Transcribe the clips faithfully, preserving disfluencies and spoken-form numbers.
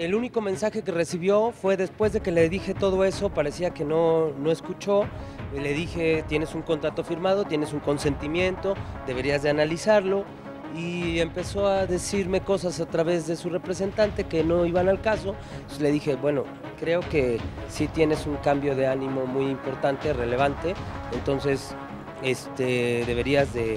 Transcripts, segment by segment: El único mensaje que recibió fue después de que le dije todo eso, parecía que no, no escuchó. Le dije, tienes un contrato firmado, tienes un consentimiento, deberías de analizarlo. Y empezó a decirme cosas a través de su representante que no iban al caso. Entonces le dije, bueno, creo que sí tienes un cambio de ánimo muy importante, relevante. Entonces este, deberías de,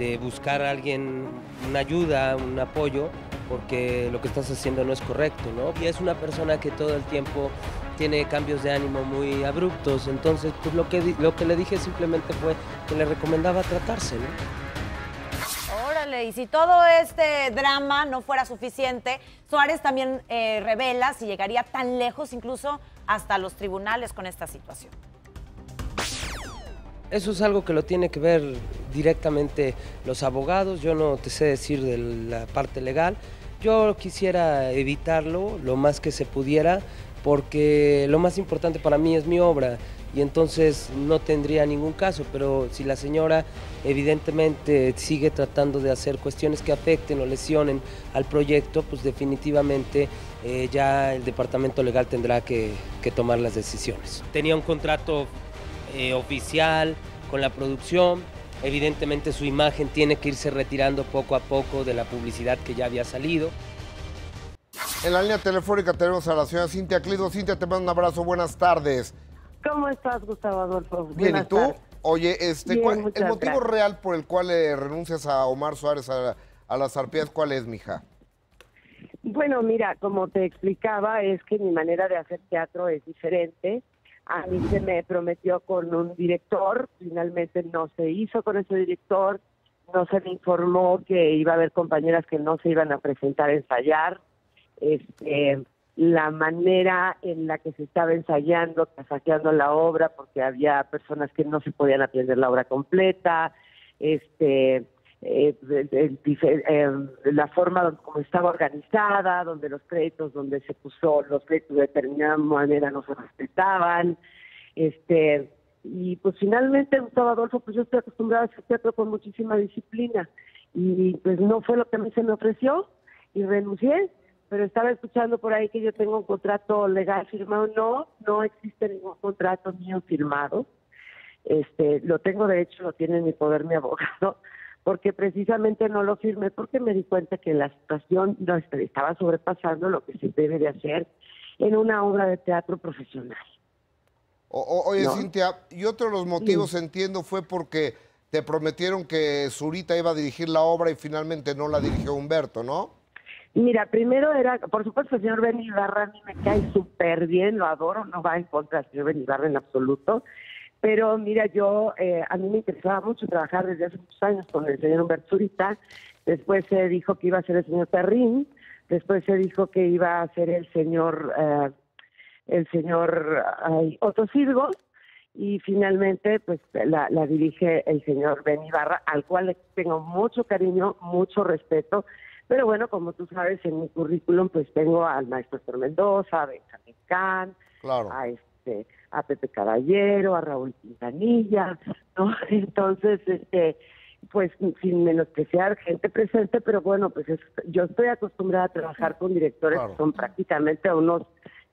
de buscar a alguien, una ayuda, un apoyo, porque lo que estás haciendo no es correcto, ¿no? Y es una persona que todo el tiempo tiene cambios de ánimo muy abruptos, entonces pues lo que, lo que le dije simplemente fue que le recomendaba tratarse, ¿no? Órale, y si todo este drama no fuera suficiente, Suárez también eh, revela si llegaría tan lejos, incluso hasta los tribunales con esta situación. Eso es algo que lo tiene que ver directamente los abogados, yo no te sé decir de la parte legal. Yo quisiera evitarlo lo más que se pudiera, porque lo más importante para mí es mi obra y entonces no tendría ningún caso, pero si la señora evidentemente sigue tratando de hacer cuestiones que afecten o lesionen al proyecto, pues definitivamente eh, ya el departamento legal tendrá que, que tomar las decisiones. Tenía un contrato Eh, oficial con la producción, evidentemente su imagen tiene que irse retirando poco a poco de la publicidad que ya había salido. En la línea telefónica tenemos a la señora Cynthia Klitbo. Cynthia, te mando un abrazo, buenas tardes. ¿Cómo estás, Gustavo Adolfo? Bien, buenas ¿y tú? Tardes. Oye, este, Bien, ¿cuál, el motivo gracias. real por el cual eh, renuncias a Omar Suárez a, a Las Arpías, ¿cuál es, mija? Bueno, mira, como te explicaba, es que mi manera de hacer teatro es diferente. A mí se me prometió con un director, finalmente no se hizo con ese director, no se me informó que iba a haber compañeras que no se iban a presentar a ensayar. Este, la manera en la que se estaba ensayando, casaqueando la obra, porque había personas que no se podían aprender la obra completa, este, eh, el, el, eh, la forma donde, como estaba organizada, donde los créditos, donde se puso los créditos de determinada manera no se respetaban, este y pues finalmente, Gustavo Adolfo, pues yo estoy acostumbrada a hacer teatro con muchísima disciplina y pues no fue lo que a mí se me ofreció y renuncié, pero estaba escuchando por ahí que yo tengo un contrato legal firmado. No, no existe ningún contrato mío firmado, este lo tengo, de hecho lo tiene en mi poder mi abogado, porque precisamente no lo firmé, porque me di cuenta que la situación no estaba sobrepasando lo que se debe de hacer en una obra de teatro profesional. O, o, oye, ¿no? Cynthia, y otro de los motivos, sí. entiendo, fue porque te prometieron que Zurita iba a dirigir la obra y finalmente no la dirigió Humberto, ¿no? Mira, primero era, por supuesto, el señor Beníbarra a mí me cae súper bien, lo adoro, no va en contra del señor Beníbarra en absoluto. Pero mira, yo, eh, a mí me interesaba mucho trabajar desde hace muchos años con el señor Humberto Zurita. Después se dijo que iba a ser el señor Terrín, después se dijo que iba a ser el señor, eh, el señor ay, Otocirgo, y finalmente pues la, la dirige el señor Beníbarra, al cual le tengo mucho cariño, mucho respeto. Pero bueno, como tú sabes, en mi currículum pues tengo al maestro Mendoza, a Benjamín Can, claro. a este... a Pepe Caballero, a Raúl Quintanilla, ¿no? Entonces, este, pues sin menospreciar gente presente, pero bueno, pues es, yo estoy acostumbrada a trabajar con directores claro. que son prácticamente unos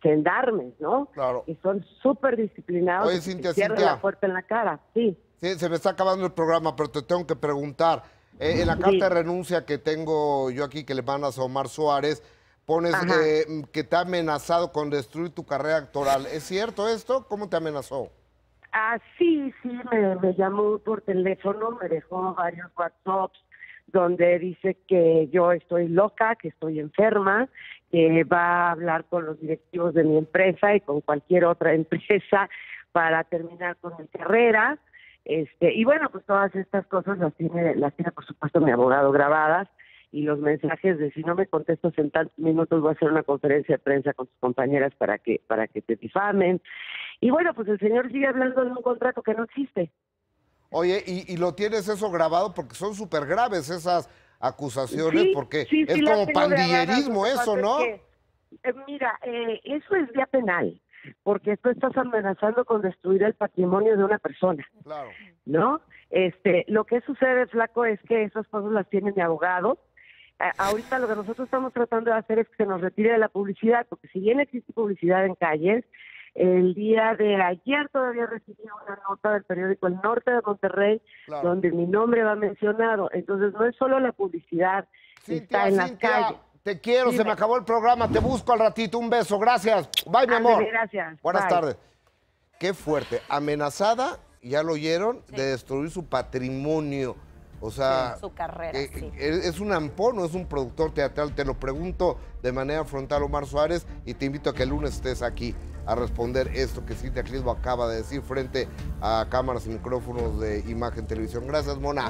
gendarmes, ¿no? Claro. Y son súper disciplinados. Oye, Cynthia, cierran Cynthia. la puerta en la cara, sí. Sí, se me está acabando el programa, pero te tengo que preguntar. Eh, en la carta sí. de renuncia que tengo yo aquí, que le mandas a Omar Suárez, pones eh, que te ha amenazado con destruir tu carrera actoral. ¿Es cierto esto? ¿Cómo te amenazó? Ah, sí, sí, me, me llamó por teléfono, me dejó varios WhatsApps donde dice que yo estoy loca, que estoy enferma, que va a hablar con los directivos de mi empresa y con cualquier otra empresa para terminar con mi carrera. Este, y bueno, pues todas estas cosas las tiene, las tiene por supuesto mi abogado grabadas. Y los mensajes de si no me contestas en tantos minutos voy a hacer una conferencia de prensa con tus compañeras para que para que te difamen. Y bueno, pues el señor sigue hablando de un contrato que no existe. Oye, y, y lo tienes eso grabado, porque son súper graves esas acusaciones, sí, porque sí, es sí, como pandillerismo grabadas, eso, ¿no? Es que, eh, mira, eh, eso es vía penal, porque tú estás amenazando con destruir el patrimonio de una persona. Claro. ¿No? Este, lo que sucede, flaco, es que esas cosas las tiene mi abogado. ahorita lo que nosotros estamos tratando de hacer es que se nos retire de la publicidad, porque si bien existe publicidad en calles, el día de ayer todavía recibí una nota del periódico El Norte de Monterrey, claro, donde mi nombre va mencionado. Entonces no es solo la publicidad, Cynthia, está en las Cynthia, calles. Te quiero, sí, se me... me acabó el programa, te busco al ratito, un beso, gracias. Bye, mi amor. Ándale, gracias. Buenas Bye. tardes. Qué fuerte, amenazada, ya lo oyeron, sí, de destruir su patrimonio. O sea, sí, su carrera, eh, sí. ¿Es un ampón o es un productor teatral? Te lo pregunto de manera frontal, Omar Suárez, y te invito a que el lunes estés aquí a responder esto que Cynthia Klitbo acaba de decir frente a cámaras y micrófonos de Imagen Televisión. Gracias, Mona.